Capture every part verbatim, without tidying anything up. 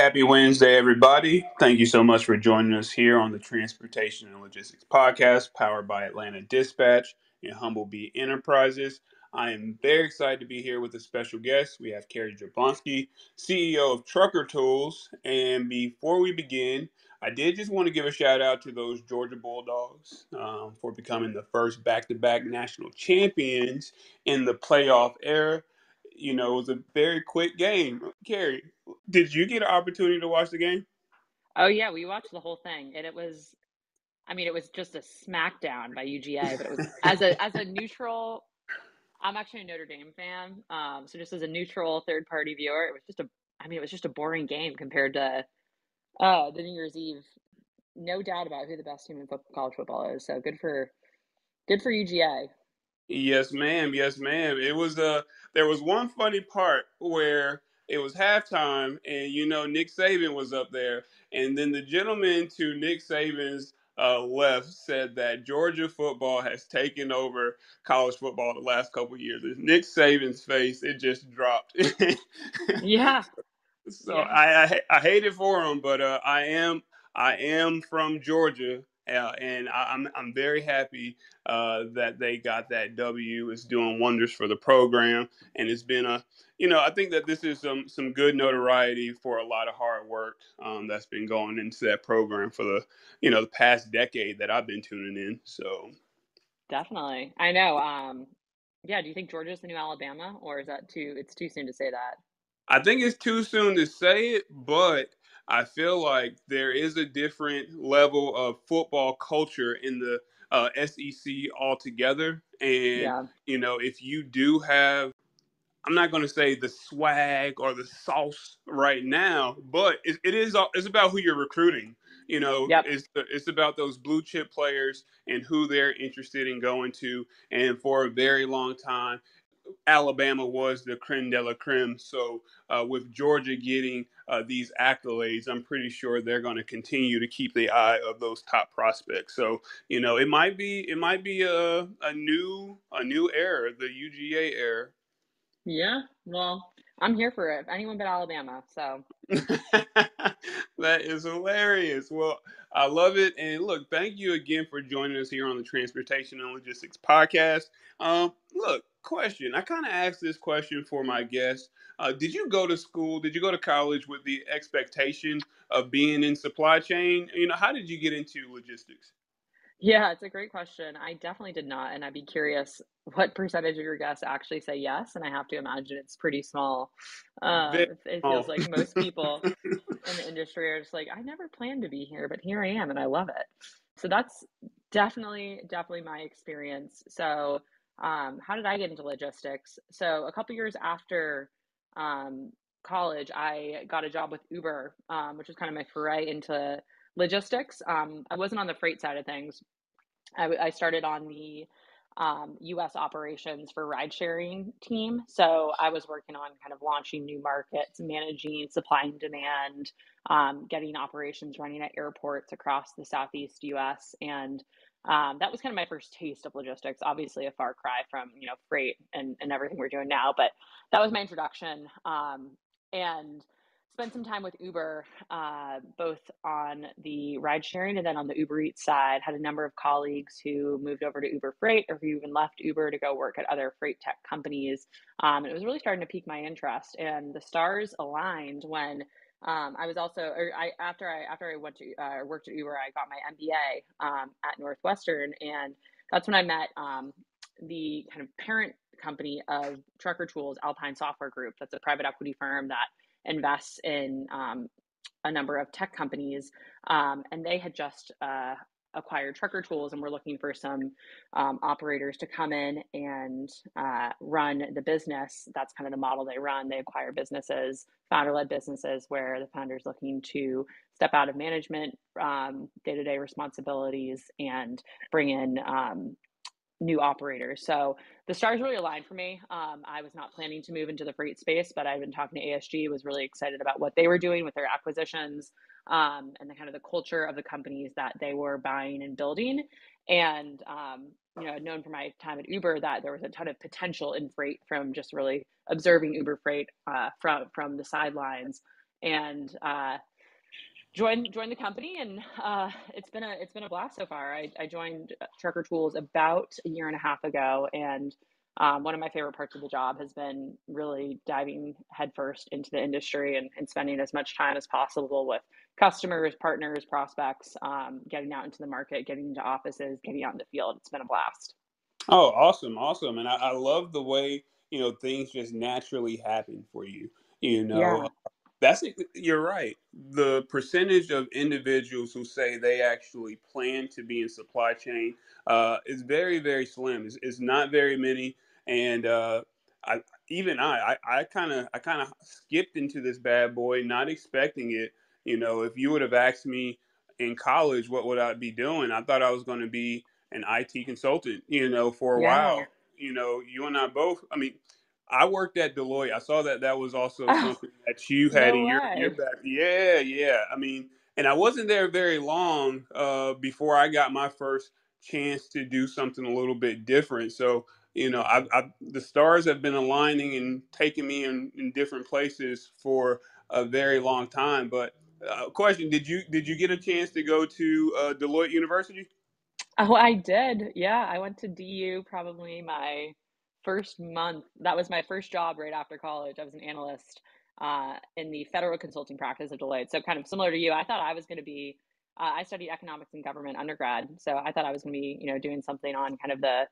happy Wednesday, everybody. Thank you so much for joining us here on the Transportation and Logistics Podcast, powered by Atlanta Dispatch and Humblebee Enterprises. I am very excited to be here with a special guest. We have Kary Jablonski, C E O of Trucker Tools. And before we begin, I did just want to give a shout out to those Georgia Bulldogs um, for becoming the first back-to-back national champions in the playoff era. You know, it was a very quick game. Kary, did you get an opportunity to watch the game? Oh, yeah, we watched the whole thing. And it was, I mean, it was just a smackdown by U G A. But it was, as a as a neutral, I'm actually a Notre Dame fan. Um, so just as a neutral third-party viewer, it was just a, I mean, it was just a boring game compared to uh, the New Year's Eve. No doubt about who the best team in football, college football is. So good for, good for U G A. Yes, ma'am. Yes, ma'am. It was uh, there was one funny part where it was halftime and, you know, Nick Saban was up there. And then the gentleman to Nick Saban's uh, left said that Georgia football has taken over college football the last couple of years. Nick Saban's face, it just dropped. Yeah. So yeah. I, I I hate it for him, but uh, I am I am from Georgia. Uh, and I, I'm I'm very happy uh, that they got that W. It's doing wonders for the program, and it's been a you know I think that this is some some good notoriety for a lot of hard work um, that's been going into that program for the you know the past decade that I've been tuning in. So definitely, I know. Um, yeah, do you think Georgia's the new Alabama, or is that too? It's too soon to say that. I think it's too soon to say it, but I feel like there is a different level of football culture in the uh, S E C altogether. And, yeah. you know, if you do have, I'm not going to say the swag or the sauce right now, but it, it is it's about who you're recruiting. You know, yep. it's it's about those blue chip players and who they're interested in going to. And for a very long time, Alabama was the creme de la creme. So uh, with Georgia getting uh, these accolades, I'm pretty sure they're going to continue to keep the eye of those top prospects. So, you know, it might be it might be a, a new a new era, the U G A era. Yeah, well, I'm here for it. Anyone but Alabama. So that is hilarious. Well, I love it. And look, thank you again for joining us here on the Transportation and Logistics Podcast. Um, look. Question. I kind of asked this question for my guests. Uh, did you go to school? Did you go to college with the expectation of being in supply chain? You know, how did you get into logistics? Yeah, it's a great question. I definitely did not. And I'd be curious what percentage of your guests actually say yes. And I have to imagine it's pretty small. Uh, it, it feels like most people in the industry are just like, I never planned to be here, but here I am and I love it. So that's definitely, definitely my experience. So Um, how did I get into logistics? So a couple years after um, college, I got a job with Uber, um, which was kind of my foray into logistics. Um, I wasn't on the freight side of things. I, I started on the um, U S operations for ride sharing team. So I was working on kind of launching new markets, managing supply and demand, um, getting operations running at airports across the Southeast U S and Um, that was kind of my first taste of logistics, obviously a far cry from, you know, freight and, and everything we're doing now, but that was my introduction. Um, and spent some time with Uber, uh, both on the ride sharing and then on the Uber Eats side, had a number of colleagues who moved over to Uber Freight or who even left Uber to go work at other freight tech companies. Um, and it was really starting to pique my interest, and the stars aligned when Um, I was also, or I, after I, after I went to, uh, worked at Uber, I got my M B A, um, at Northwestern, and that's when I met, um, the kind of parent company of Trucker Tools, Alpine Software Group. That's a private equity firm that invests in, um, a number of tech companies. Um, and they had just, uh, acquired Trucker Tools and were looking for some, um, operators to come in and, uh, run the business. That's kind of the model they run. They acquire businesses, founder-led businesses, where the founder's looking to step out of management, um, day-to-day responsibilities, and bring in um, new operators. So the stars really aligned for me. Um, I was not planning to move into the freight space, but I've been talking to A S G, was really excited about what they were doing with their acquisitions, um, and the kind of the culture of the companies that they were buying and building. And, um, you know, I'd known from my time at Uber that there was a ton of potential in freight from just really observing Uber Freight uh, from, from the sidelines. and uh, joined joined the company, and uh, it's been a it's been a blast so far. I, I joined Trucker Tools about a year and a half ago, and um, one of my favorite parts of the job has been really diving headfirst into the industry and, and spending as much time as possible with customers, partners, prospects, um, getting out into the market, getting into offices, getting out in the field. It's been a blast. Oh, awesome. Awesome. And I, I love the way, you know, things just naturally happen for you. You know, yeah. that's you're right. The percentage of individuals who say they actually plan to be in supply chain uh, is very, very slim. It's, it's not very many. And uh, I, even I, I kind of I kind of skipped into this bad boy, not expecting it. You know, if you would have asked me in college, what would I be doing? I thought I was going to be an I T consultant, you know, for a yeah. while. You know, you and I both, I mean, I worked at Deloitte. I saw that that was also oh, something that you had no in your, your back. Yeah, yeah. I mean, and I wasn't there very long uh, before I got my first chance to do something a little bit different. So, you know, I, I, the stars have been aligning and taking me in, in different places for a very long time. But uh, question, did you did you get a chance to go to uh, Deloitte University? Oh, I did. Yeah, I went to D U probably my first month. That was my first job right after college. I was an analyst uh, in the federal consulting practice of Deloitte. So kind of similar to you, I thought I was going to be, uh, I studied economics and government undergrad. So I thought I was going to be, you know, doing something on kind of the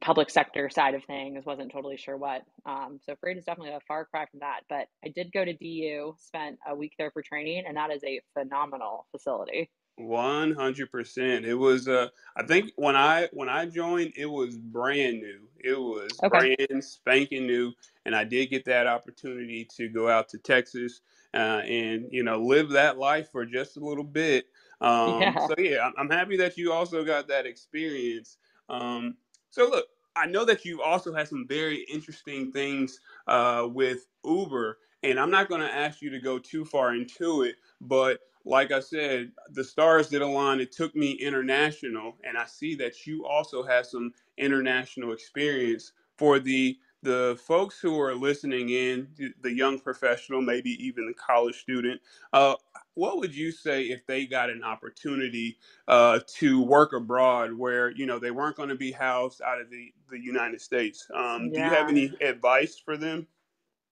public sector side of things. Wasn't totally sure what. Um, so Freight is definitely a far cry from that. But I did go to D U, spent a week there for training, and that is a phenomenal facility. one hundred percent. It was, uh, I think when I, when I joined, it was brand new. It was okay. brand spanking new. And I did get that opportunity to go out to Texas, uh, and, you know, live that life for just a little bit. Um, yeah. so yeah, I'm happy that you also got that experience. Um, so look, I know that you've also had some very interesting things, uh, with Uber, and I'm not going to ask you to go too far into it, but like I said, the stars did align. It took me international, and I see that you also have some international experience. For the the folks who are listening in, the young professional, maybe even the college student, uh, what would you say if they got an opportunity uh, to work abroad where, you know, they weren't going to be housed out of the, the United States? Um, yeah. Do you have any advice for them?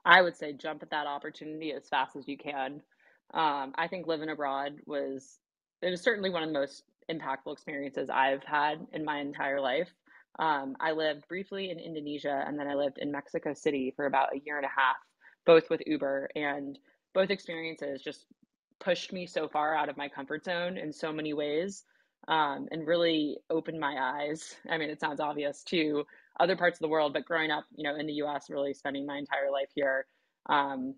I would say jump at that opportunity as fast as you can. Um, I think living abroad was, it was certainly one of the most impactful experiences I've had in my entire life. Um, I lived briefly in Indonesia, and then I lived in Mexico City for about a year and a half, both with Uber, and both experiences just pushed me so far out of my comfort zone in so many ways, um, and really opened my eyes. I mean, it sounds obvious to other parts of the world, but growing up, you know, in the U S, really spending my entire life here, um,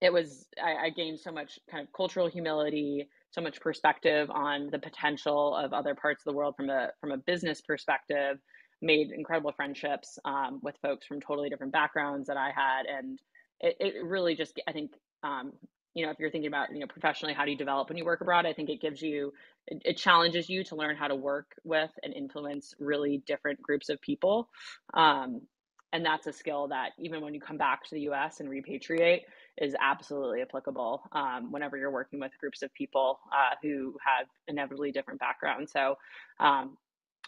it was, I, I gained so much kind of cultural humility, so much perspective on the potential of other parts of the world from a from a business perspective, made incredible friendships um, with folks from totally different backgrounds that I had. And it, it really just, I think, um, you know, if you're thinking about, you know, professionally, how do you develop when you work abroad? I think it gives you, it, it challenges you to learn how to work with and influence really different groups of people. Um, And that's a skill that even when you come back to the U S and repatriate is absolutely applicable um, whenever you're working with groups of people uh, who have inevitably different backgrounds. So um,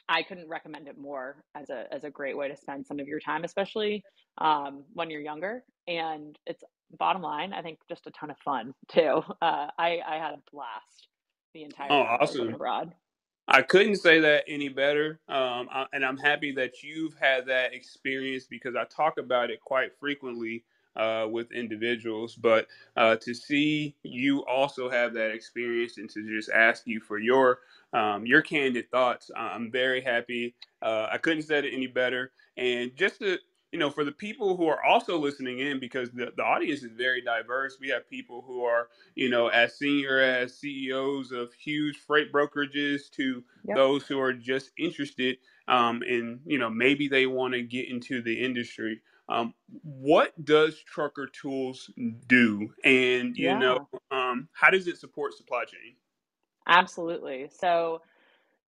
I couldn't recommend it more as a as a great way to spend some of your time, especially um, when you're younger. And it's bottom line, I think just a ton of fun too. Uh, I, I had a blast the entire oh, time awesome. abroad. I couldn't say that any better, um, I, and I'm happy that you've had that experience because I talk about it quite frequently uh, with individuals, but uh, to see you also have that experience and to just ask you for your um, your candid thoughts, I'm very happy. Uh, I couldn't say it any better. And just to, you know, for the people who are also listening in, because the, the audience is very diverse. We have people who are, you know, as senior as C E Os of huge freight brokerages to yep. those who are just interested um, in, you know, maybe they want to get into the industry. Um, what does Trucker Tools do? And, you yeah. know, um, how does it support supply chain? Absolutely. So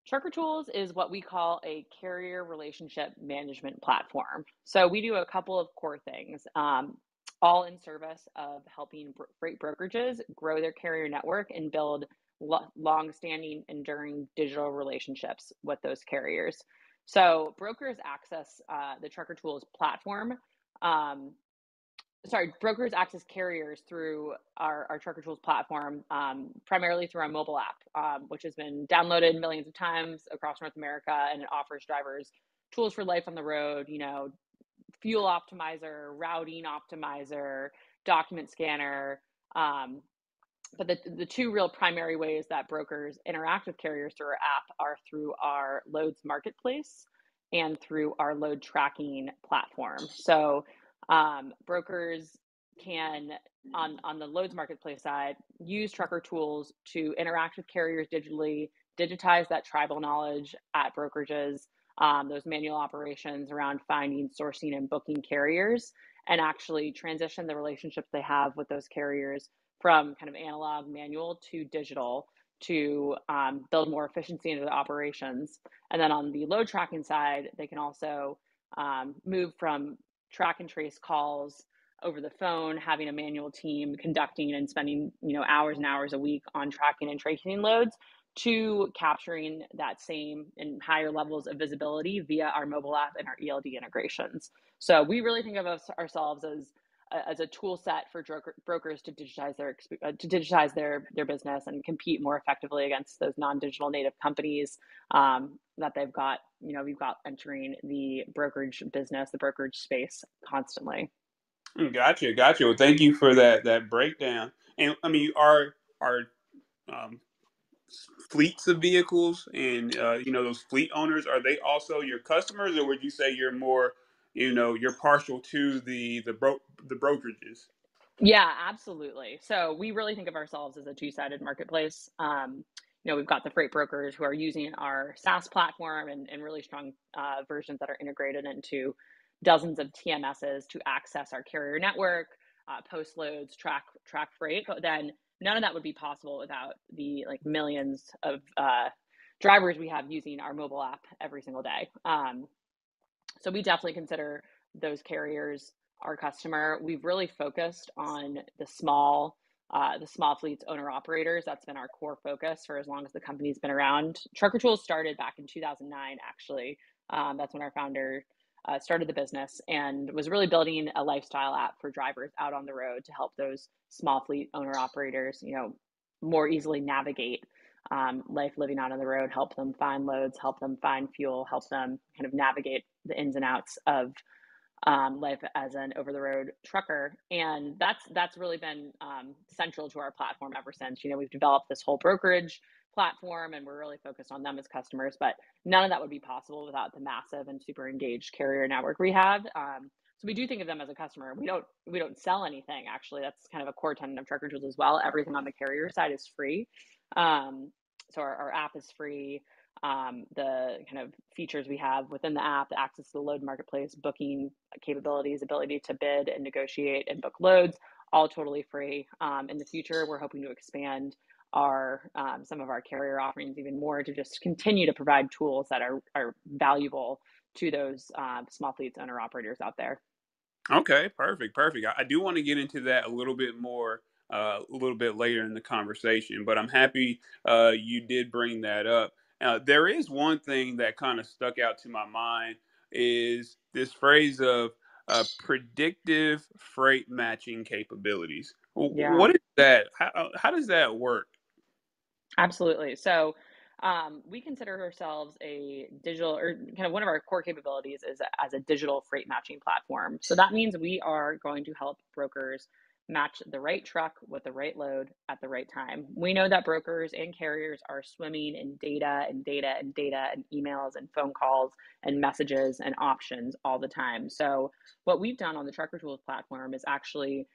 Trucker Tools is what we call a carrier relationship management platform. So we do a couple of core things. Um, all in service of helping freight brokerages grow their carrier network and build lo- long-standing, enduring digital relationships with those carriers. So brokers access uh, the Trucker Tools platform. Um, sorry, brokers access carriers through our, our Trucker Tools platform, um, primarily through our mobile app, um, which has been downloaded millions of times across North America, and it offers drivers tools for life on the road, you know, fuel optimizer, routing optimizer, document scanner. Um, but the, the two real primary ways that brokers interact with carriers through our app are through our loads marketplace and through our load tracking platform. So um, brokers can, on, on the loads marketplace side, use Trucker Tools to interact with carriers digitally, digitize that tribal knowledge at brokerages, Um, those manual operations around finding, sourcing, and booking carriers, and actually transition the relationships they have with those carriers from kind of analog manual to digital to um, build more efficiency into the operations. And then on the load tracking side, they can also um, move from track and trace calls over the phone, having a manual team conducting and spending, you know, hours and hours a week on tracking and tracing loads, to capturing that same and higher levels of visibility via our mobile app and our E L D integrations. So we really think of us, ourselves as a, as a tool set for broker, brokers to digitize their to digitize their their business and compete more effectively against those non-digital native companies um, that they've got. You know, we've got entering the brokerage business, the brokerage space constantly. Gotcha, gotcha. Well, thank you for that that breakdown. And I mean, our our um, fleets of vehicles and uh, you know, those fleet owners, are they also your customers, or would you say you're more, you know, you're partial to the the bro the brokerages? Yeah, absolutely. So we really think of ourselves as a two-sided marketplace. Um, you know, we've got the freight brokers who are using our SaaS platform and, and really strong uh, versions that are integrated into dozens of T M S's to access our carrier network, uh, post loads, track track freight. But then none of that would be possible without the like millions of uh, drivers we have using our mobile app every single day. Um, so we definitely consider those carriers our customer. We've really focused on the small, uh, the small fleets, owner operators. That's been our core focus for as long as the company's been around. Trucker Tools started back in two thousand nine, actually. Um, that's when our founder uh, started the business and was really building a lifestyle app for drivers out on the road to help those small fleet owner operators, you know, more easily navigate um, life living out on the road, help them find loads, help them find fuel, help them kind of navigate the ins and outs of um, life as an over-the-road trucker. And that's that's really been um, central to our platform ever since. You know, we've developed this whole brokerage platform and we're really focused on them as customers, but none of that would be possible without the massive and super engaged carrier network we have. Um, So we do think of them as a customer. We don't we don't sell anything, actually. That's kind of a core tenet of Trucker Tools as well. Everything on the carrier side is free. Um, so our, our app is free. Um, the kind of features we have within the app, the access to the load marketplace, booking capabilities, ability to bid and negotiate and book loads, all totally free. Um, in the future, we're hoping to expand our um, some of our carrier offerings even more to just continue to provide tools that are, are valuable to those uh, small fleets owner operators out there. Okay, perfect, perfect. I do want to get into that a little bit more uh, a little bit later in the conversation, but I'm happy uh, you did bring that up. Uh, there is one thing that kind of stuck out to my mind is this phrase of uh, predictive freight matching capabilities. Yeah. What is that? How, how does that work? Absolutely. So Um, we consider ourselves a digital, or kind of one of our core capabilities is a, as a digital freight matching platform. So that means we are going to help brokers match the right truck with the right load at the right time. We know that brokers and carriers are swimming in data and data and data and emails and phone calls and messages and options all the time. So what we've done on the Trucker Tools platform is actually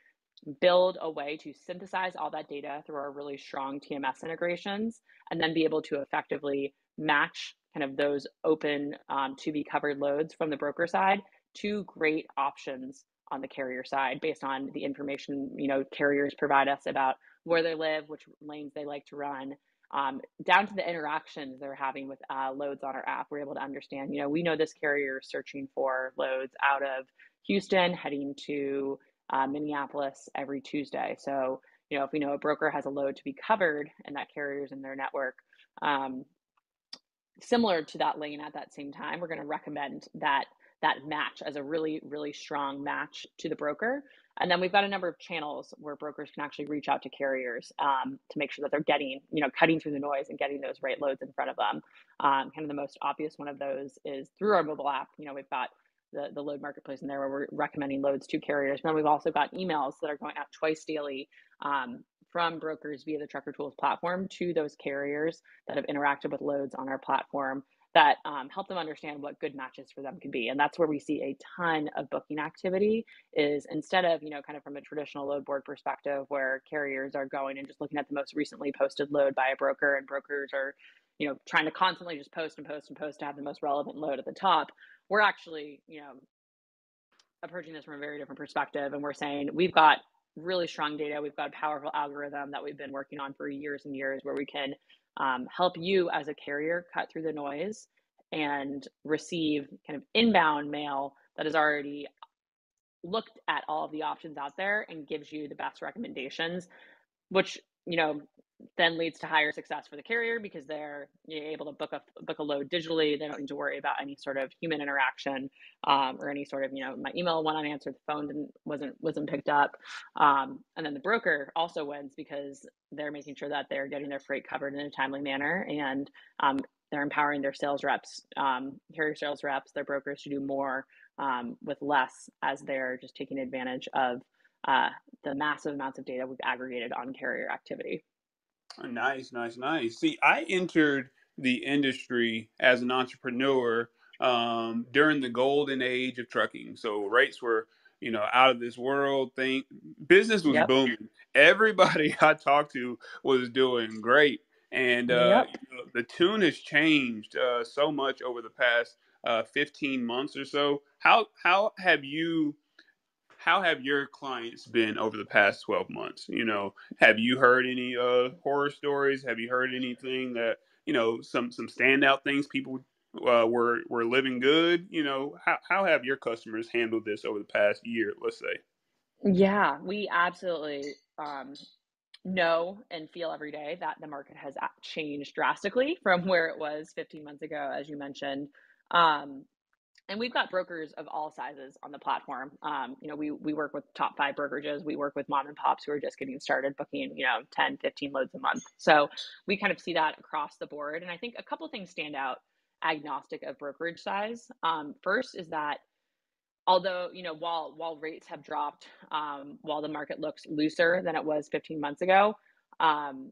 build a way to synthesize all that data through our really strong T M S integrations, and then be able to effectively match kind of those open um, to be covered loads from the broker side to great options on the carrier side based on the information, you know, carriers provide us about where they live, which lanes they like to run, um, down to the interactions they're having with uh, loads on our app. We're able to understand, you know, we know this carrier is searching for loads out of Houston heading to uh, Minneapolis every Tuesday. So, you know, if we know a broker has a load to be covered and that carrier's in their network, um, similar to that lane at that same time, we're going to recommend that that match as a really, really strong match to the broker. And then we've got a number of channels where brokers can actually reach out to carriers um, to make sure that they're getting, you know, cutting through the noise and getting those rate loads in front of them. Um, kind of the most obvious one of those is through our mobile app. You know, we've got the, the load marketplace in there where we're recommending loads to carriers. And then we've also got emails that are going out twice daily um, from brokers via the Trucker Tools platform to those carriers that have interacted with loads on our platform that um, help them understand what good matches for them can be. And that's where we see a ton of booking activity is instead of, you know, kind of from a traditional load board perspective where carriers are going and just looking at the most recently posted load by a broker, and brokers are, you know, trying to constantly just post and post and post to have the most relevant load at the top. We're actually, you know, approaching this from a very different perspective. And we're saying we've got really strong data. We've got a powerful algorithm that we've been working on for years and years where we can Um, help you as a carrier cut through the noise and receive kind of inbound mail that has already looked at all of the options out there and gives you the best recommendations, which, you know, then leads to higher success for the carrier because they're able to book a book a load digitally. They don't need to worry about any sort of human interaction um, or any sort of, you know, my email went unanswered, the phone didn't wasn't wasn't picked up, um, and then the broker also wins because they're making sure that they're getting their freight covered in a timely manner, and um, they're empowering their sales reps, um, carrier sales reps, their brokers to do more um, with less as they're just taking advantage of uh, the massive amounts of data we've aggregated on carrier activity. Nice, nice, nice. See, I entered the industry as an entrepreneur um, during the golden age of trucking. So rates were, you know, out of this world thing. Business was yep. booming. Everybody I talked to was doing great. And uh, yep. you know, the tune has changed uh, so much over the past uh, fifteen months or so. How how have you... How have your clients been over the past twelve months? You know, have you heard any uh, horror stories? Have you heard anything that, you know, some some standout things people uh, were were living good? You know, how how have your customers handled this over the past year, let's say? Yeah, we absolutely um, know and feel every day that the market has changed drastically from where it was fifteen months ago, as you mentioned. Um, And we've got brokers of all sizes on the platform. Um, you know, we we work with top five brokerages. We work with mom and pops who are just getting started booking, you know, ten, fifteen loads a month. So we kind of see that across the board. And I think a couple of things stand out agnostic of brokerage size. Um, first is that although, you know, while, while rates have dropped, um, while the market looks looser than it was fifteen months ago, um,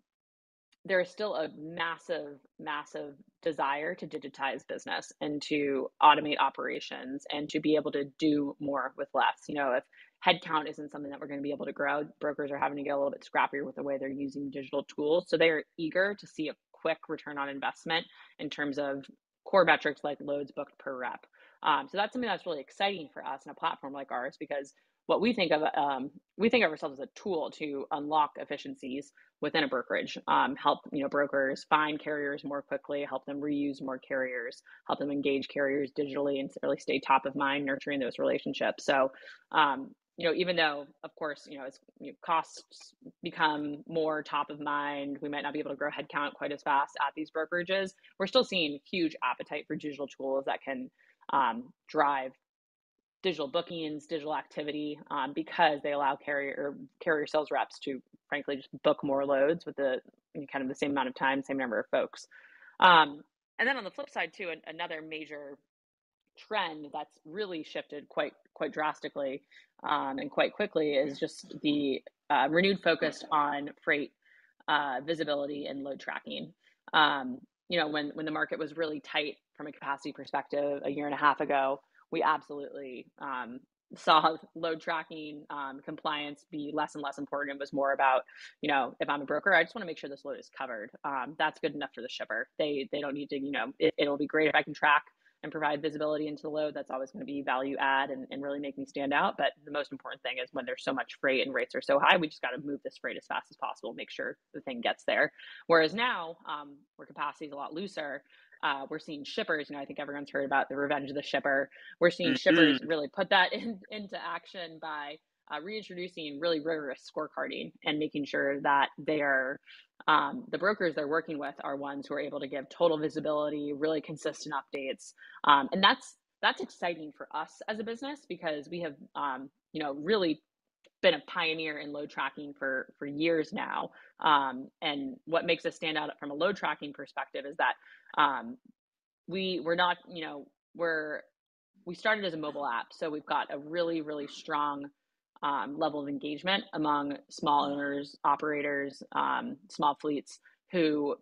there is still a massive, massive desire to digitize business and to automate operations and to be able to do more with less. You know, if headcount isn't something that we're going to be able to grow, brokers are having to get a little bit scrappier with the way they're using digital tools. So they are eager to see a quick return on investment in terms of core metrics like loads booked per rep. Um, so that's something that's really exciting for us in a platform like ours, because what we think of, um, we think of ourselves as a tool to unlock efficiencies within a brokerage, um, help, you know, brokers find carriers more quickly, help them reuse more carriers, help them engage carriers digitally and really stay top of mind, nurturing those relationships. So, um, you know, even though, of course, you know, as you know, costs become more top of mind, we might not be able to grow headcount quite as fast at these brokerages. We're still seeing huge appetite for digital tools that can um, drive digital bookings, digital activity, um, because they allow carrier carrier sales reps to, frankly, just book more loads with the kind of the same amount of time, same number of folks. Um, and then on the flip side, too, an, another major trend that's really shifted quite quite drastically um, and quite quickly is just the uh, renewed focus on freight uh, visibility and load tracking. Um, you know, when when the market was really tight from a capacity perspective a year and a half ago, we absolutely um, saw load tracking um, compliance be less and less important. It was more about, you know, if I'm a broker, I just want to make sure this load is covered. Um, that's good enough for the shipper. They they don't need to, you know, it, it'll be great if I can track and provide visibility into the load. That's always going to be value add and, and really make me stand out. But the most important thing is when there's so much freight and rates are so high, we just got to move this freight as fast as possible, make sure the thing gets there. Whereas now, um, where capacity is a lot looser, Uh, we're seeing shippers, you know, I think everyone's heard about the revenge of the shipper. We're seeing shippers really put that in, into action by uh, reintroducing really rigorous scorecarding and making sure that they are, um, the brokers they're working with are ones who are able to give total visibility, really consistent updates. Um, and that's, that's exciting for us as a business because we have, um, you know, really been a pioneer in load tracking for, for years now. Um, and what makes us stand out from a load tracking perspective is that um, we we're not, you know, we're, we started as a mobile app. So we've got a really, really strong um, level of engagement among small owners, operators, um, small fleets who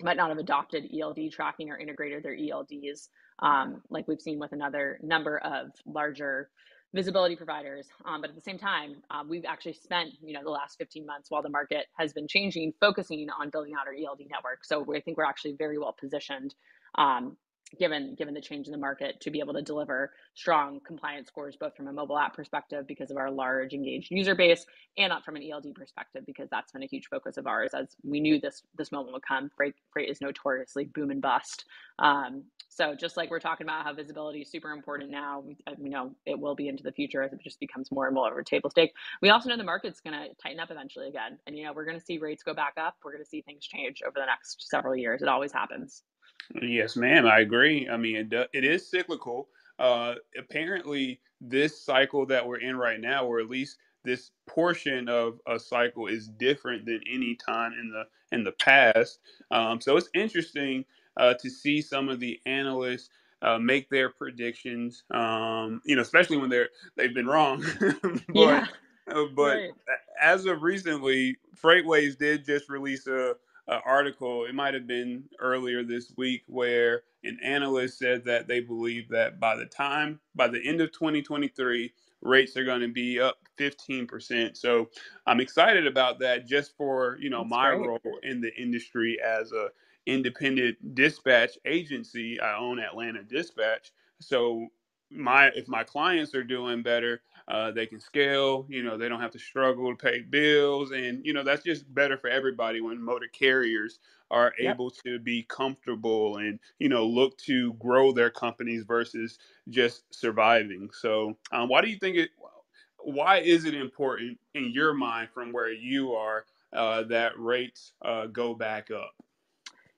might not have adopted E L D tracking or integrated their E L Ds, um, like we've seen with another number of larger visibility providers. Um, but at the same time, uh, we've actually spent, you know, the last fifteen months while the market has been changing, focusing on building out our E L D network. So I think we're actually very well positioned, um, given, given the change in the market, to be able to deliver strong compliance scores, both from a mobile app perspective because of our large engaged user base, and not from an E L D perspective, because that's been a huge focus of ours. As we knew this, this moment would come, freight, freight is notoriously boom and bust. Um, So just like we're talking about how visibility is super important now, we, you know, it will be into the future as it just becomes more and more over table stake. We also know the market's going to tighten up eventually again. And, you know, we're going to see rates go back up. We're going to see things change over the next several years. It always happens. Yes, ma'am. I agree. I mean, it, it is cyclical. Uh, apparently, this cycle that we're in right now, or at least this portion of a cycle, is different than any time in the in the past. Um, so it's interesting Uh, to see some of the analysts uh, make their predictions, um, you know, especially when they're they've been wrong. but yeah, uh, but right. As of recently, FreightWaves did just release a, a article. It might have been earlier this week, where an analyst said that they believe that by the time by the end of twenty twenty-three, rates are going to be up fifteen percent. So I'm excited about that, just for you know That's my great. role in the industry as a independent dispatch agency. I own Atlanta Dispatch. So my if my clients are doing better, uh, they can scale, you know, they don't have to struggle to pay bills. And, you know, that's just better for everybody when motor carriers are yep. able to be comfortable and, you know, look to grow their companies versus just surviving. So um, why do you think it, why is it important in your mind from where you are uh, that rates uh, go back up?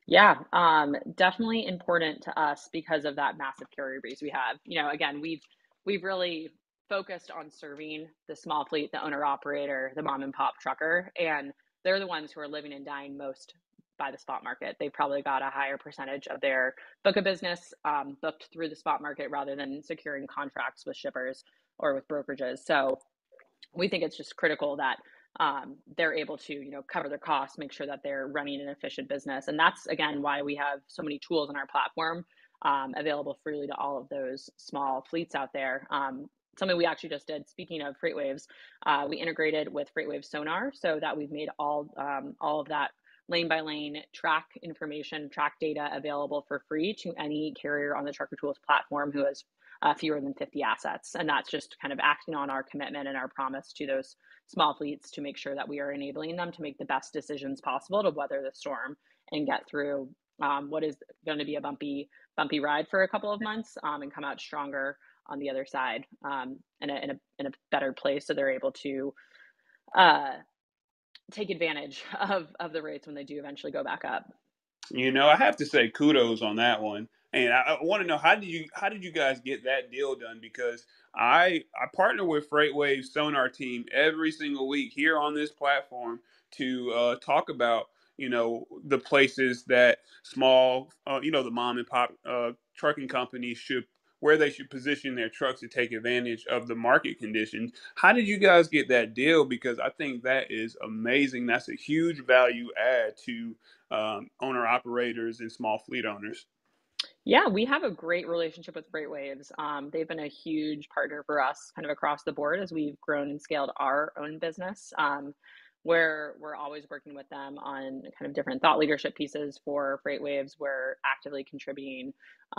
Yeah, um, definitely important to us because of that massive carrier base we have. You know, again, we've we've really focused on serving the small fleet, the owner operator, the mom and pop trucker, and they're the ones who are living and dying most by the spot market. They probably got a higher percentage of their book of business um, booked through the spot market rather than securing contracts with shippers or with brokerages. So we think it's just critical that Um, they're able to, you know, cover their costs, make sure that they're running an efficient business. And that's, again, why we have so many tools on our platform um, available freely to all of those small fleets out there. Um, something we actually just did, speaking of FreightWaves, uh, we integrated with FreightWaves Sonar so that we've made all, um, all of that lane by lane track information, track data available for free to any carrier on the Trucker Tools platform who has uh, fewer than fifty assets. And that's just kind of acting on our commitment and our promise to those small fleets to make sure that we are enabling them to make the best decisions possible to weather the storm and get through um, what is going to be a bumpy, bumpy ride for a couple of months um, and come out stronger on the other side um, in, a, in, a, in a better place. So they're able to uh, take advantage of, of the rates when they do eventually go back up. You know, I have to say kudos on that one. And I, I want to know, how did you how did you guys get that deal done? Because I I partner with FreightWaves Sonar team every single week here on this platform to uh, talk about, you know, the places that small, uh, you know, the mom and pop uh, trucking companies should, where they should position their trucks to take advantage of the market conditions. How did you guys get that deal? Because I think that is amazing. That's a huge value add to um, owner operators and small fleet owners. Yeah, we have a great relationship with FreightWaves. Um, they've been a huge partner for us kind of across the board as we've grown and scaled our own business, um, where we're always working with them on kind of different thought leadership pieces for FreightWaves. We're actively contributing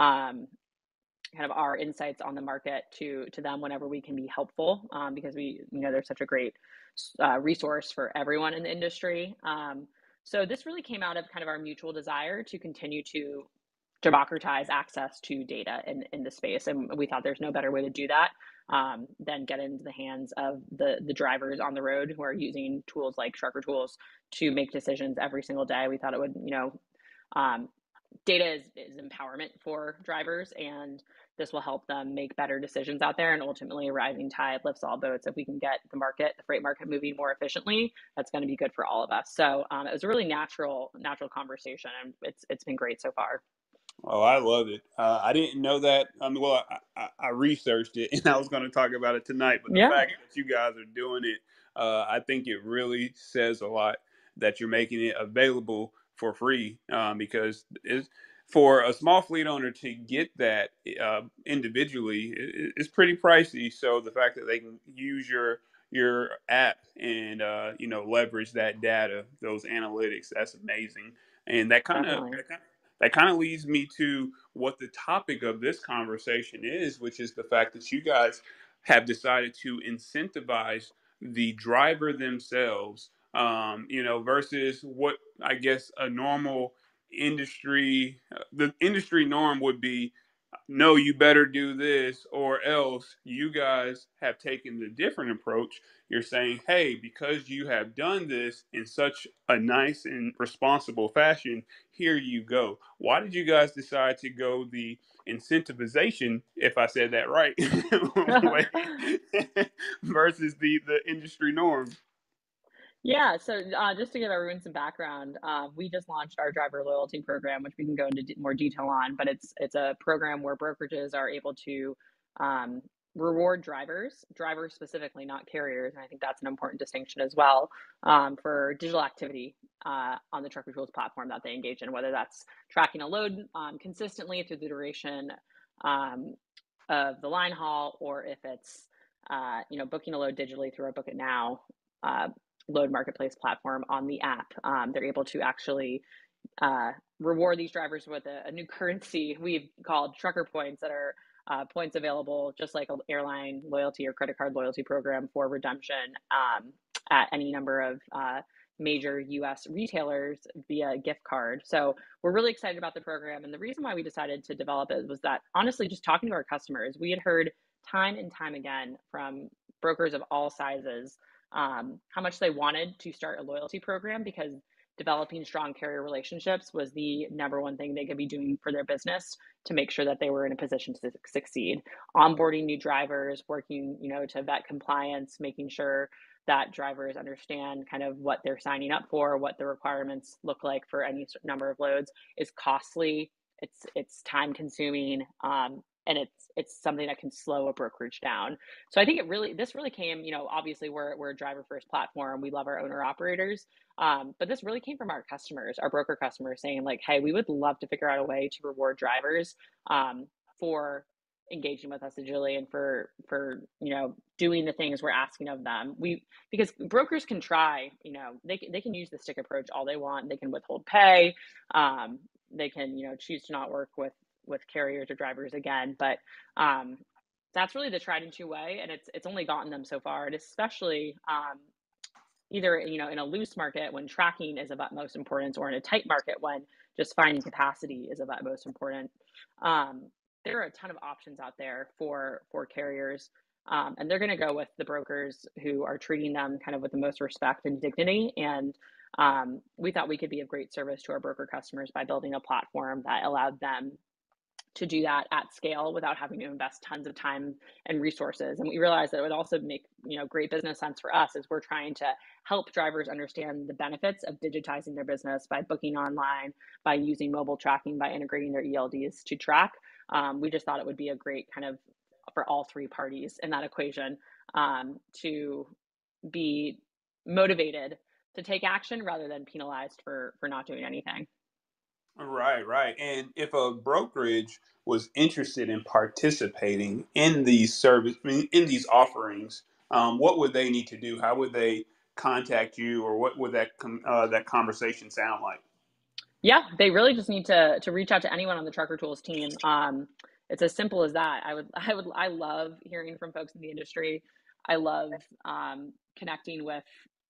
um, kind of our insights on the market to to them whenever we can be helpful, um, because we, you know, they're such a great uh, resource for everyone in the industry. Um, so this really came out of kind of our mutual desire to continue to democratize access to data in, in the space. And we thought there's no better way to do that um, than get into the hands of the, the drivers on the road who are using tools like Trucker Tools to make decisions every single day. We thought it would, you know, um, data is, is empowerment for drivers, and this will help them make better decisions out there. And ultimately, a rising tide lifts all boats. If we can get the market, the freight market, moving more efficiently, that's going to be good for all of us. So um, it was a really natural, natural conversation, and it's it's been great so far. Oh, I love it. Uh, I didn't know that. I mean, well, I, I, I researched it, and I was going to talk about it tonight. But the yeah. fact that you guys are doing it, uh, I think it really says a lot that you're making it available for free, um, because it's, for a small fleet owner to get that uh, individually, it, it's pretty pricey. So the fact that they can use your your app and uh, you know, leverage that data, those analytics, that's amazing. And that kind of that kind of leads me to what the topic of this conversation is, which is the fact that you guys have decided to incentivize the driver themselves, um, you know, versus what I guess a normal industry, the industry norm would be, no, you better do this or else. You guys have taken the different approach. You're saying, hey, because you have done this in such a nice and responsible fashion, here you go. Why did you guys decide to go the incentivization, if I said that right, versus the, the industry norm? Yeah, so uh, just to give everyone some background, uh, we just launched our driver loyalty program, which we can go into d- more detail on, but it's it's a program where brokerages are able to um, reward drivers, drivers specifically, not carriers, and I think that's an important distinction as well, um, for digital activity uh, on the Trucker Tools platform that they engage in, whether that's tracking a load um, consistently through the duration um, of the line haul, or if it's uh, you know, booking a load digitally through our Book It Now uh, load marketplace platform on the app. Um, they're able to actually uh, reward these drivers with a, a new currency we've called trucker points, that are uh, points available just like an airline loyalty or credit card loyalty program for redemption um, at any number of uh, major U S retailers via gift card. So we're really excited about the program. And the reason why we decided to develop it was that, honestly, just talking to our customers, we had heard time and time again from brokers of all sizes Um, how much they wanted to start a loyalty program, because developing strong carrier relationships was the number one thing they could be doing for their business to make sure that they were in a position to succeed. Onboarding new drivers, working, you know, to vet compliance, making sure that drivers understand kind of what they're signing up for, what the requirements look like for any number of loads, is costly. It's it's time consuming. Um, And it's it's something that can slow a brokerage down. So I think it really, this really came, you know, obviously we're we're a driver first platform. We love our owner operators, um, but this really came from our customers, our broker customers, saying like, hey, we would love to figure out a way to reward drivers um, for engaging with us digitally and for for you know, doing the things we're asking of them. We because brokers can try, you know, they they can use the stick approach all they want. They can withhold pay. Um, they can you know choose to not work with. with carriers or drivers again, but um, that's really the tried and true way. And it's it's only gotten them so far. And especially um, either, you know, in a loose market when tracking is of utmost importance, or in a tight market when just finding capacity is of utmost importance. Um, there are a ton of options out there for, for carriers. Um, and they're going to go with the brokers who are treating them kind of with the most respect and dignity. And um, we thought we could be of great service to our broker customers by building a platform that allowed them to do that at scale without having to invest tons of time and resources. And we realized that it would also make, you know, great business sense for us, as we're trying to help drivers understand the benefits of digitizing their business by booking online, by using mobile tracking, by integrating their E L Ds to track. Um, we just thought it would be a great kind of, for all three parties in that equation, um, to be motivated to take action rather than penalized for, for not doing anything. Right, right. And if a brokerage was interested in participating in these service, I mean, in these offerings, um, what would they need to do? How would they contact you, or what would that uh, that conversation sound like? Yeah, they really just need to to reach out to anyone on the Trucker Tools team. Um, it's as simple as that. I would, I would, I love hearing from folks in the industry. I love um, connecting with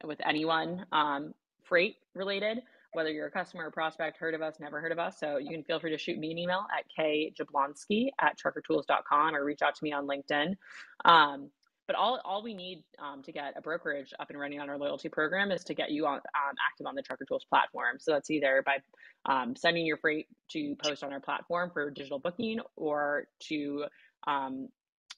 with anyone um, freight related. whether you're a customer or prospect, heard of us, never heard of us. So you can feel free to shoot me an email at k jablonski at trucker tools dot com or reach out to me on LinkedIn. Um, but all, all we need um, to get a brokerage up and running on our loyalty program is to get you on, um, active on the Trucker Tools platform. So that's either by um, sending your freight to post on our platform for digital booking, or to um,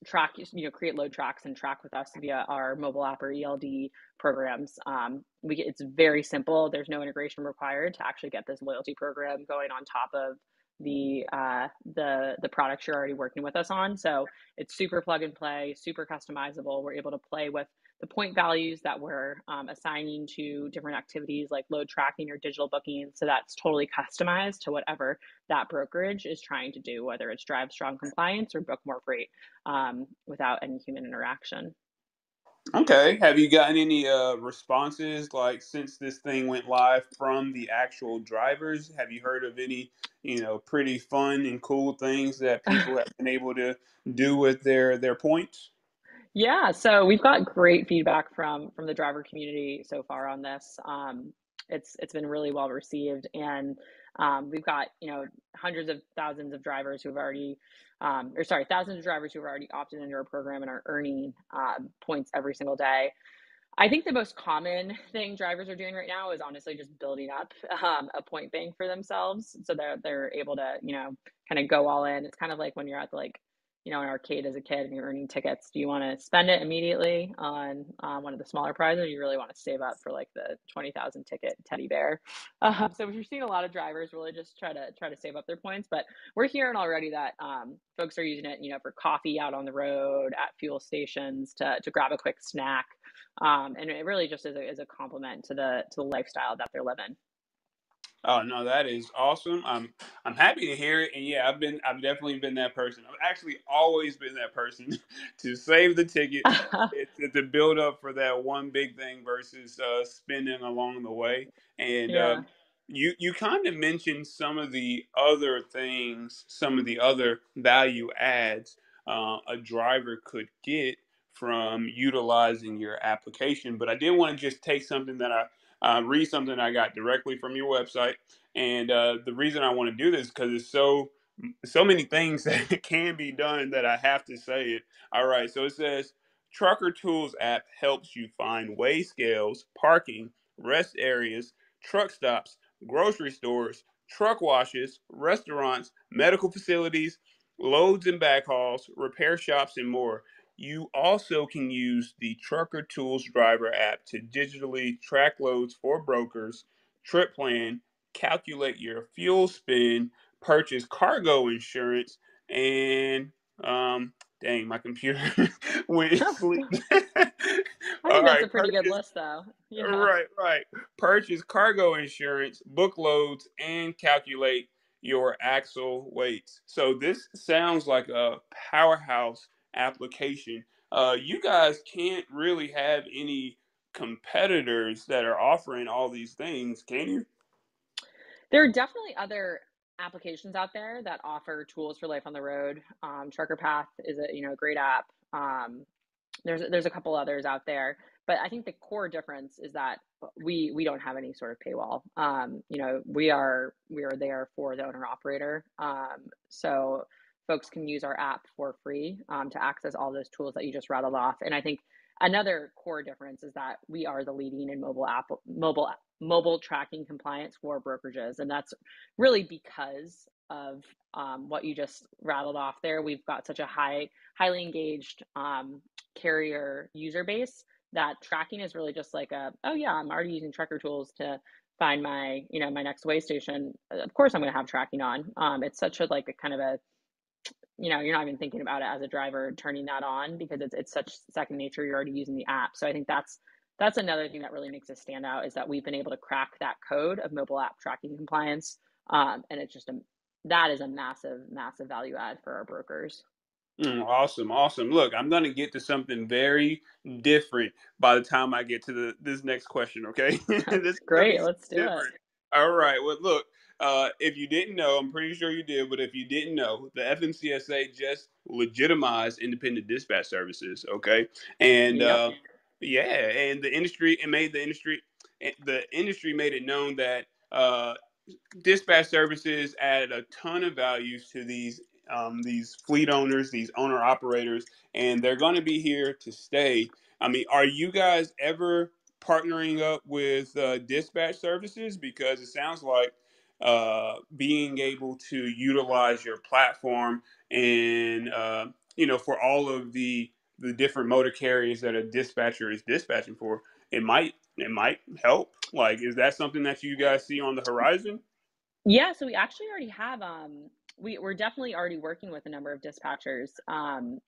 track, you know, create load tracks and track with us via our mobile app or E L D programs. Um, we get, it's very simple. There's no integration required to actually get this loyalty program going on top of the uh, the the products you're already working with us on. So it's super plug and play, super customizable. We're able to play with the point values that we're um, assigning to different activities like load tracking or digital booking. So that's totally customized to whatever that brokerage is trying to do, whether it's drive strong compliance or book more freight um, without any human interaction. Okay. Have you gotten any uh, responses, like, since this thing went live, from the actual drivers? Have you heard of any, you know, pretty fun and cool things that people have been able to do with their, their points? Yeah. So we've got great feedback from, from the driver community so far on this. Um, it's, it's been really well received, and um, we've got, you know, hundreds of thousands of drivers who've already, um, or sorry, thousands of drivers who've already opted into our program and are earning uh, points every single day. I think the most common thing drivers are doing right now is honestly just building up um, a point bank for themselves, so that they're able to, you know, kind of go all in. It's kind of like when you're at the, like, you know, an arcade as a kid and you're earning tickets. Do you want to spend it immediately on uh, one of the smaller prizes, or do you really want to save up for like the twenty thousand ticket teddy bear? Uh, so we're seeing a lot of drivers really just try to try to save up their points, but we're hearing already that um, folks are using it, you know, for coffee out on the road, at fuel stations, to, to grab a quick snack. Um, and it really just is a, is a compliment to the, to the lifestyle that they're living. Oh no, that is awesome. I'm I'm happy to hear it, and yeah, I've been I've definitely been that person. I've actually always been that person to save the ticket, to, to build up for that one big thing versus uh, spending along the way. And yeah. uh, you you kind of mentioned some of the other things, some of the other value adds uh, a driver could get from utilizing your application, but I did want to just take something that I. Uh, read something I got directly from your website, and uh, the reason I want to do this because it's so so many things that can be done that I have to say it. All right, so it says Trucker Tools app helps you find weigh scales, parking, rest areas, truck stops, grocery stores, truck washes, restaurants, medical facilities, loads and backhauls, repair shops, and more. You also can use the Trucker Tools Driver app to digitally track loads for brokers, trip plan, calculate your fuel spend, purchase cargo insurance, and um, dang, my computer went asleep. I think All that's right, a pretty purchase, good list, though. Yeah. Right, right. Purchase cargo insurance, book loads, and calculate your axle weights. So this sounds like a powerhouse application. Uh, you guys can't really have any competitors that are offering all these things, can you? There are definitely other applications out there that offer tools for life on the road. Um, Trucker Path is a you know great app. Um, there's there's a couple others out there, but I think the core difference is that we we don't have any sort of paywall. Um, you know we are we are there for the owner operator. Um, so. Folks can use our app for free um, to access all those tools that you just rattled off. And I think another core difference is that we are the leading in mobile app, mobile, mobile tracking compliance for brokerages. And that's really because of um, what you just rattled off there. We've got such a high, highly engaged um, carrier user base that tracking is really just like a, oh yeah, I'm already using Trucker Tools to find my, you know, my next weigh station. Of course I'm going to have tracking on. Um, it's such a, like a kind of a, you know, you're not even thinking about it as a driver turning that on because it's it's such second nature. You're already using the app. So I think that's that's another thing that really makes us stand out is that we've been able to crack that code of mobile app tracking compliance. Um, and it's just a, that is a massive, massive value add for our brokers. Mm, awesome. Awesome. Look, I'm going to get to something very different by the time I get to the, this next question. Okay. This great. Let's do different. it. All right. Well, look. Uh, if you didn't know, I'm pretty sure you did, but if you didn't know, the F M C S A just legitimized independent dispatch services, okay? And yep. uh, yeah, and the industry, it made the industry, the industry made it known that uh, dispatch services added a ton of value to these um, these fleet owners, these owner operators, and they're going to be here to stay. I mean, are you guys ever partnering up with uh, dispatch services? Because it sounds like uh, being able to utilize your platform and, uh, you know, for all of the, the different motor carriers that a dispatcher is dispatching for, it might, it might help. Like, is that something that you guys see on the horizon? Yeah. So we actually already have, um, we, we're definitely already working with a number of dispatchers, um,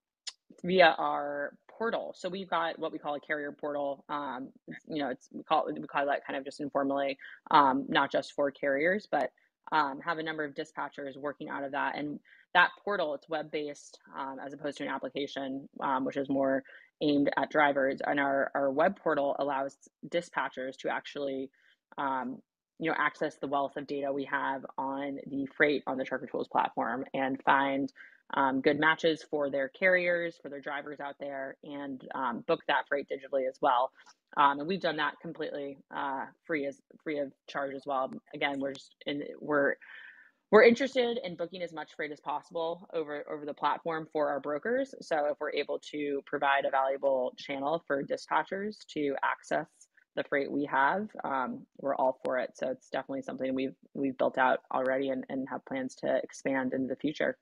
via our portal. So we've got what we call a carrier portal. Um, you know, it's, we call it, we call that kind of just informally, um, not just for carriers, but um, have a number of dispatchers working out of that. And that portal, it's web-based um, as opposed to an application, um, which is more aimed at drivers. And our, our web portal allows dispatchers to actually, um, you know, access the wealth of data we have on the freight on the Trucker Tools platform and find Um, good matches for their carriers, for their drivers out there, and um, book that freight digitally as well. Um, and we've done that completely uh, free as free of charge as well. Again, we're just in, we're we're interested in booking as much freight as possible over over the platform for our brokers. So if we're able to provide a valuable channel for dispatchers to access the freight we have, um, we're all for it. So it's definitely something we've we've built out already and, and have plans to expand into the future.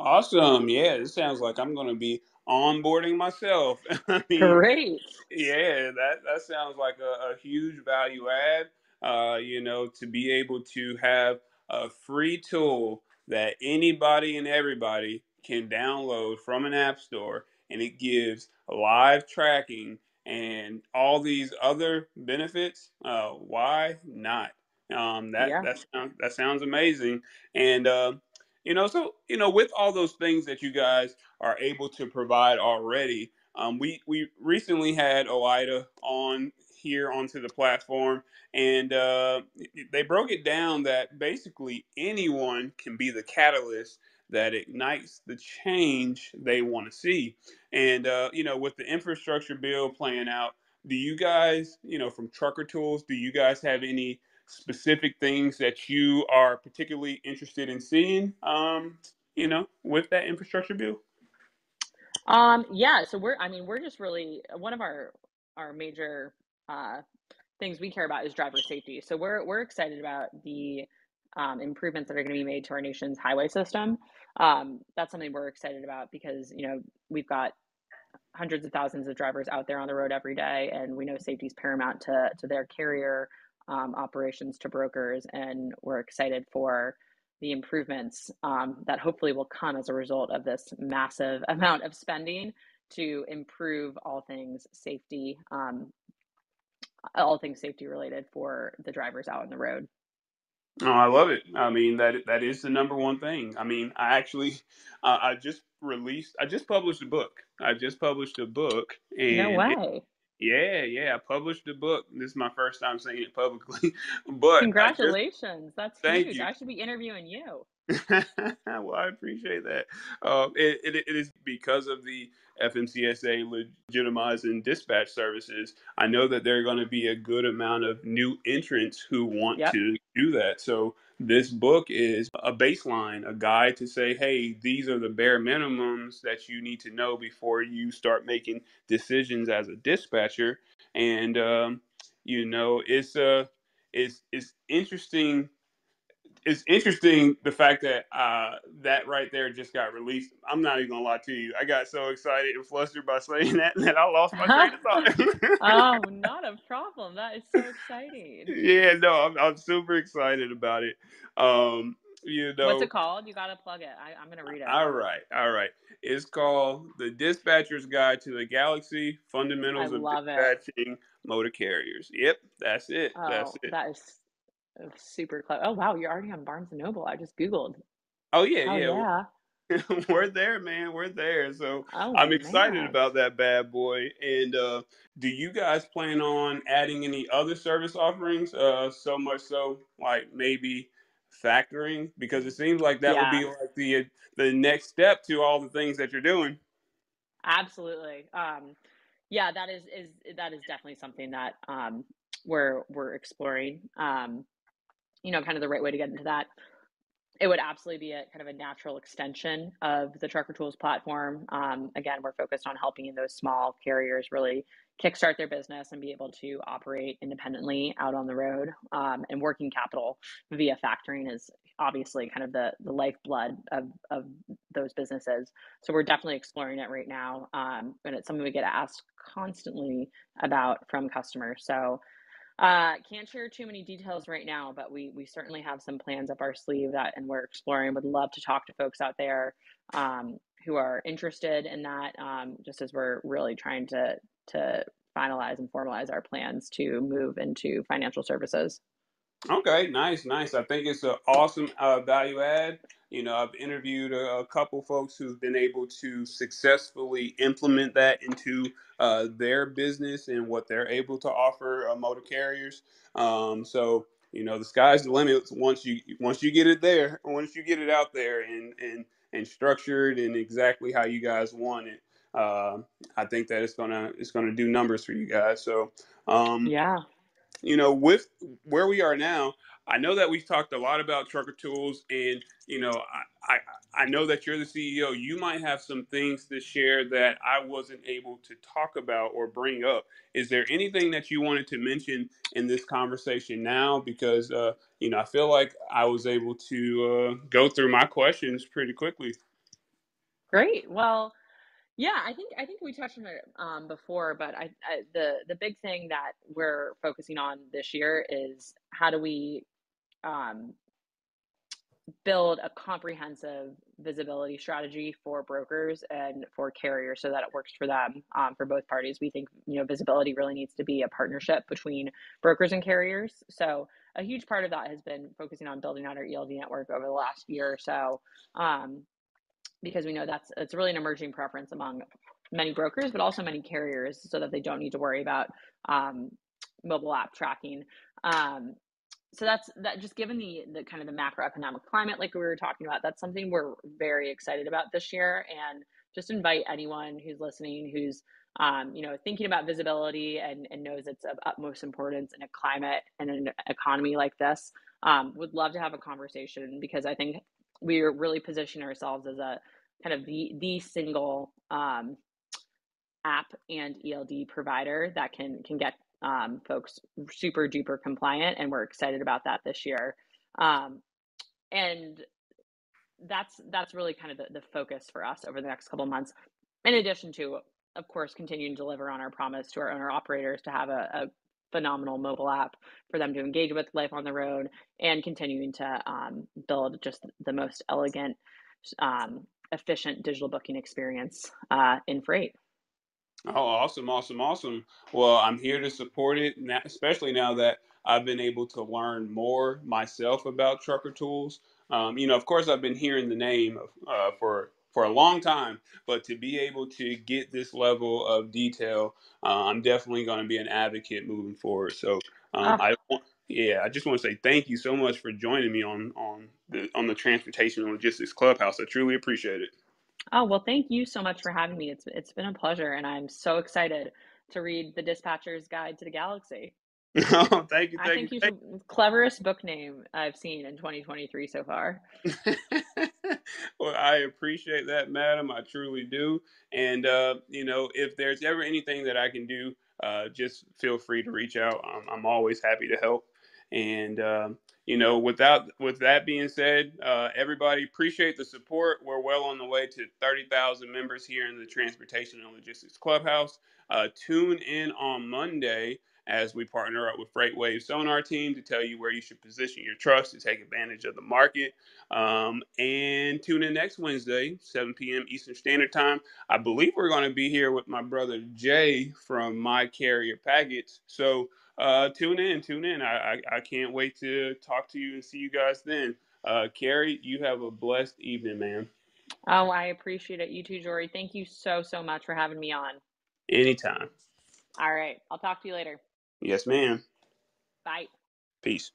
Awesome. Yeah, it sounds like I'm going to be onboarding myself. I mean, great. Yeah, that, that sounds like a, a huge value add, uh, you know, to be able to have a free tool that anybody and everybody can download from an app store, and it gives live tracking and all these other benefits. Uh, why not? Um, that, yeah. that, sounds, that sounds amazing. And, uh, You know, so, you know, with all those things that you guys are able to provide already, um, we, we recently had O I D A on here onto the platform, and uh, they broke it down that basically anyone can be the catalyst that ignites the change they want to see. And, uh, you know, with the infrastructure bill playing out, do you guys, you know, from Trucker Tools, do you guys have any specific things that you are particularly interested in seeing, um, you know, with that infrastructure bill? Um, yeah, so we're, I mean, we're just really, one of our, our major uh, things we care about is driver safety. So we're, we're excited about the um, improvements that are going to be made to our nation's highway system. Um, that's something we're excited about because, you know, we've got hundreds of thousands of drivers out there on the road every day, and we know safety is paramount to, to their carrier Um, operations, to brokers, and we're excited for the improvements um, that hopefully will come as a result of this massive amount of spending to improve all things safety, um, all things safety related for the drivers out on the road. Oh, I love it. I mean, that that is the number one thing. I mean, I actually, uh, I just released, I just published a book. I just published a book. And no way. It, Yeah, yeah, I published the book. This is my first time saying it publicly. But congratulations, just, that's huge. You. I should be interviewing you. Well, I appreciate that. Uh, it, it, it is because of the F M C S A legitimizing dispatch services. I know that there are going to be a good amount of new entrants who want yep. to do that. So this book is a baseline, a guide to say, hey, these are the bare minimums that you need to know before you start making decisions as a dispatcher. And, um, you know, it's, uh, it's, it's interesting. It's interesting the fact that uh, that right there just got released. I'm not even gonna lie to you. I got so excited and flustered by saying that that I lost my train of thought. Oh, not a problem. That is so exciting. Yeah, no, I'm, I'm super excited about it. Um, you know, what's it called? You gotta plug it. I, I'm gonna read it. All right, all right. It's called "The Dispatcher's Guide to the Galaxy: Fundamentals of Dispatching it. Motor Carriers." Yep, that's it. Oh, that's it. That is. Super close. Oh, wow. You're already on Barnes and Noble. I just Googled. Oh, yeah. Oh, yeah. yeah. We're there, man. We're there. So oh, I'm excited man. about that bad boy. And uh, do you guys plan on adding any other service offerings? Uh, so much so, like maybe factoring? Because it seems like that yeah. would be like the, the next step to all the things that you're doing. Absolutely. Um, yeah, that is, is, that is definitely something that um, we're, we're exploring. Um, you know, kind of the right way to get into that. It would absolutely be a kind of a natural extension of the Trucker Tools platform. Um, again, we're focused on helping those small carriers really kickstart their business and be able to operate independently out on the road. Um, and working capital via factoring is obviously kind of the, the lifeblood of, of those businesses. So we're definitely exploring it right now. Um, and it's something we get asked constantly about from customers. So Uh, can't share too many details right now, but we we certainly have some plans up our sleeve that, and we're exploring. Would love to talk to folks out there um, who are interested in that. Um, just as we're really trying to to finalize and formalize our plans to move into financial services. Okay, nice, nice. I think it's an awesome uh, value add. You know, I've interviewed a, a couple folks who've been able to successfully implement that into uh, their business and what they're able to offer uh, motor carriers. Um, so, you know, the sky's the limit once you once you get it there, once you get it out there and and and structured and exactly how you guys want it. Uh, I think that it's gonna it's gonna do numbers for you guys. So, um, yeah. You know, with where we are now, I know that we've talked a lot about Trucker Tools, and, you know, I, I, I know that you're the C E O. You might have some things to share that I wasn't able to talk about or bring up. Is there anything that you wanted to mention in this conversation now? Because, uh, you know, I feel like I was able to uh, go through my questions pretty quickly. Great. Well, Yeah, I think I think we touched on it um, before, but I, I, the the big thing that we're focusing on this year is how do we um, build a comprehensive visibility strategy for brokers and for carriers so that it works for them, um, for both parties. We think, you know, visibility really needs to be a partnership between brokers and carriers. So a huge part of that has been focusing on building out our E L D network over the last year or so. Um, because we know that's, it's really an emerging preference among many brokers, but also many carriers, so that they don't need to worry about um, mobile app tracking. Um, so that's that just given the, the kind of the macroeconomic climate, like we were talking about, that's something we're very excited about this year. And just invite anyone who's listening, who's, um, you know, thinking about visibility and, and knows it's of utmost importance in a climate and an economy like this, um, would love to have a conversation, because I think we are really positioning ourselves as a kind of the, the single um, app and E L D provider that can can get um, folks super duper compliant. And we're excited about that this year. Um, and that's that's really kind of the, the focus for us over the next couple of months, in addition to, of course, continuing to deliver on our promise to our owner operators to have a, a phenomenal mobile app for them to engage with life on the road, and continuing to um, build just the most elegant, um, efficient digital booking experience uh, in freight. Oh, awesome, awesome, awesome. Well, I'm here to support it, especially now that I've been able to learn more myself about Trucker Tools. Um, you know, of course, I've been hearing the name uh, for for a long time, but to be able to get this level of detail, uh, I'm definitely going to be an advocate moving forward. So um, ah. I, yeah, I just want to say thank you so much for joining me on, on the, on the Transportation and Logistics Clubhouse. I truly appreciate it. Oh, well, thank you so much for having me. It's, it's been a pleasure, and I'm so excited to read the Dispatcher's Guide to the Galaxy. Oh, thank you. Thank I think you should, cleverest book name I've seen in twenty twenty-three so far. Well, I appreciate that, madam. I truly do. And, uh, you know, if there's ever anything that I can do, uh, just feel free to reach out. I'm, I'm always happy to help. And, um, you know, without with that being said, uh, everybody, appreciate the support. We're well on the way to thirty thousand members here in the Transportation and Logistics Clubhouse. Uh, tune in on Monday as we partner up with FreightWaves Sonar team to tell you where you should position your trucks to take advantage of the market. Um, and tune in next Wednesday, seven p.m. Eastern Standard Time. I believe we're going to be here with my brother Jay from My Carrier Packets. So uh, tune in, tune in. I, I, I can't wait to talk to you and see you guys then. Uh, Kary, you have a blessed evening, man. Oh, I appreciate it. You too, Jory. Thank you so, so much for having me on. Anytime. All right. I'll talk to you later. Yes, ma'am. Bye. Peace.